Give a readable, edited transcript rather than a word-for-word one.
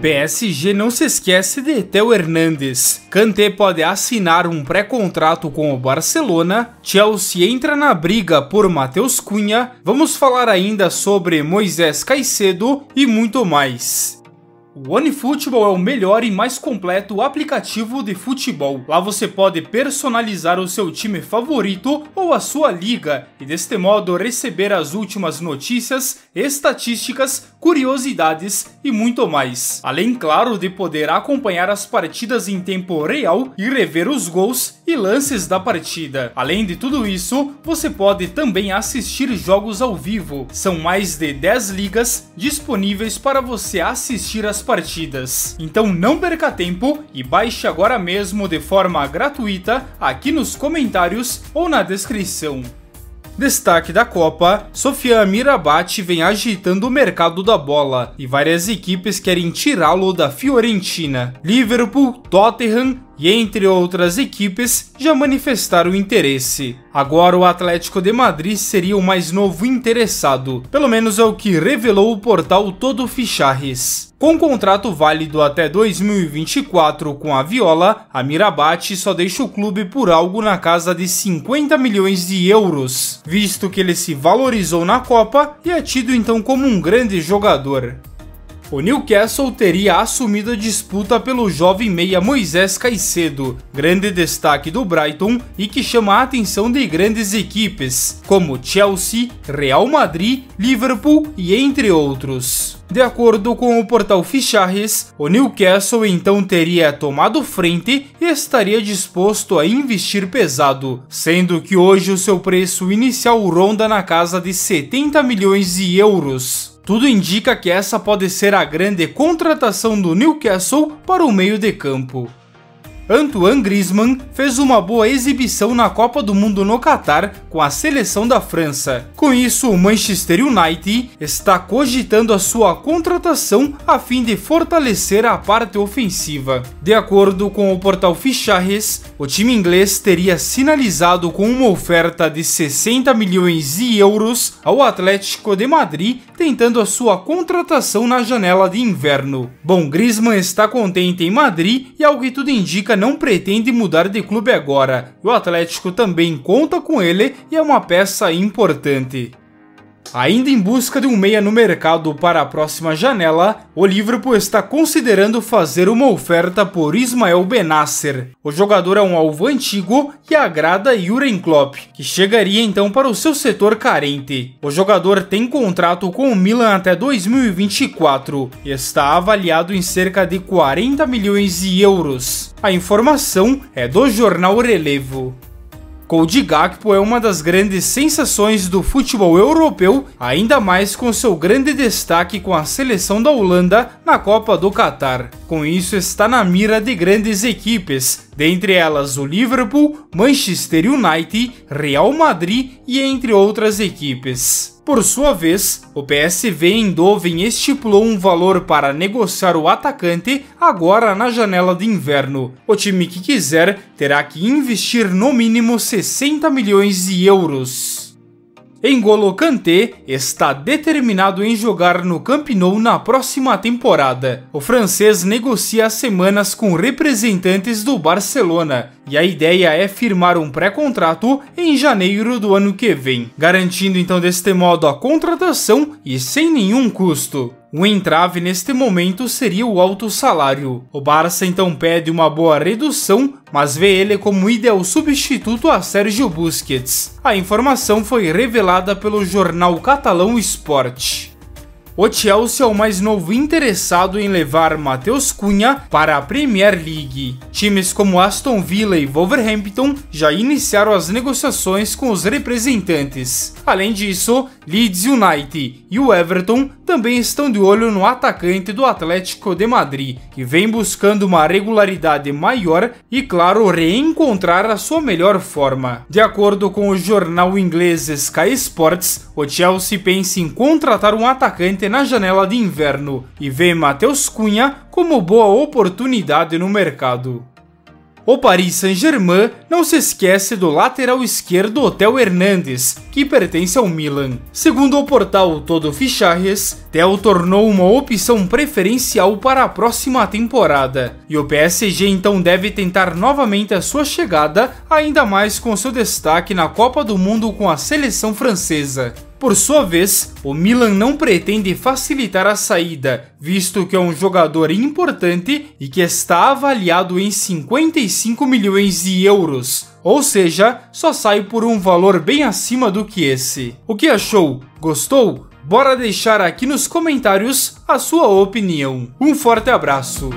PSG não se esquece de Théo Hernández. Kanté pode assinar um pré-contrato com o Barcelona, Chelsea entra na briga por Matheus Cunha, vamos falar ainda sobre Moisés Caicedo e muito mais. O OneFootball é o melhor e mais completo aplicativo de futebol. Lá você pode personalizar o seu time favorito ou a sua liga e deste modo receber as últimas notícias, estatísticas, curiosidades e muito mais. Além, claro, de poder acompanhar as partidas em tempo real e rever os gols e lances da partida. Além de tudo isso, você pode também assistir jogos ao vivo. São mais de 10 ligas disponíveis para você assistir as partidas. Então não perca tempo e baixe agora mesmo de forma gratuita aqui nos comentários ou na descrição. Destaque da Copa, Sofyan Amrabat vem agitando o mercado da bola e várias equipes querem tirá-lo da Fiorentina. Liverpool, Tottenham e entre outras equipes já manifestaram interesse. Agora o Atlético de Madrid seria o mais novo interessado, pelo menos é o que revelou o portal TodoFichajes. Com um contrato válido até 2024 com a Viola, Amrabat só deixa o clube por algo na casa de 50 milhões de euros, visto que ele se valorizou na Copa e é tido então como um grande jogador. O Newcastle teria assumido a disputa pelo jovem meia Moisés Caicedo, grande destaque do Brighton e que chama a atenção de grandes equipes, como Chelsea, Real Madrid, Liverpool e entre outros. De acordo com o portal Fichajes, o Newcastle então teria tomado frente e estaria disposto a investir pesado, sendo que hoje o seu preço inicial ronda na casa de 70 milhões de euros. Tudo indica que essa pode ser a grande contratação do Newcastle para o meio de campo. Antoine Griezmann fez uma boa exibição na Copa do Mundo no Qatar com a seleção da França. Com isso, o Manchester United está cogitando a sua contratação a fim de fortalecer a parte ofensiva. De acordo com o portal Fichajes, o time inglês teria sinalizado com uma oferta de 60 milhões de euros ao Atlético de Madrid, tentando a sua contratação na janela de inverno. Bom, Griezmann está contente em Madrid e, ao que tudo indica, não pretende mudar de clube agora. O Atlético também conta com ele e é uma peça importante. Ainda em busca de um meia no mercado para a próxima janela, o Liverpool está considerando fazer uma oferta por Ismael Benacer. O jogador é um alvo antigo e agrada Jürgen Klopp, que chegaria então para o seu setor carente. O jogador tem contrato com o Milan até 2024 e está avaliado em cerca de 40 milhões de euros. A informação é do jornal Relevo. Cody Gakpo é uma das grandes sensações do futebol europeu, ainda mais com seu grande destaque com a seleção da Holanda na Copa do Qatar. Com isso está na mira de grandes equipes, dentre elas o Liverpool, Manchester United, Real Madrid e entre outras equipes. Por sua vez, o PSV Eindhoven estipulou um valor para negociar o atacante agora na janela de inverno. O time que quiser terá que investir no mínimo 60 milhões de euros. N'Golo Kanté está determinado em jogar no Camp Nou na próxima temporada. O francês negocia as semanas com representantes do Barcelona e a ideia é firmar um pré-contrato em janeiro do ano que vem, garantindo então deste modo a contratação e sem nenhum custo. O entrave neste momento seria o alto salário. O Barça então pede uma boa redução, mas vê ele como ideal substituto a Sergio Busquets. A informação foi revelada pelo jornal catalão Sport. O Chelsea é o mais novo interessado em levar Matheus Cunha para a Premier League. Times como Aston Villa e Wolverhampton já iniciaram as negociações com os representantes. Além disso, Leeds United e o Everton também estão de olho no atacante do Atlético de Madrid, que vem buscando uma regularidade maior e, claro, reencontrar a sua melhor forma. De acordo com o jornal inglês Sky Sports, o Chelsea pensa em contratar um atacante na janela de inverno e vê Matheus Cunha como boa oportunidade no mercado. O Paris Saint-Germain não se esquece do lateral esquerdo Théo Hernández, que pertence ao Milan. Segundo o portal TodoFichajes, Théo tornou uma opção preferencial para a próxima temporada, e o PSG então deve tentar novamente a sua chegada, ainda mais com seu destaque na Copa do Mundo com a seleção francesa. Por sua vez, o Milan não pretende facilitar a saída, visto que é um jogador importante e que está avaliado em 55 milhões de euros, ou seja, só sai por um valor bem acima do que esse. O que achou? Gostou? Bora deixar aqui nos comentários a sua opinião. Um forte abraço!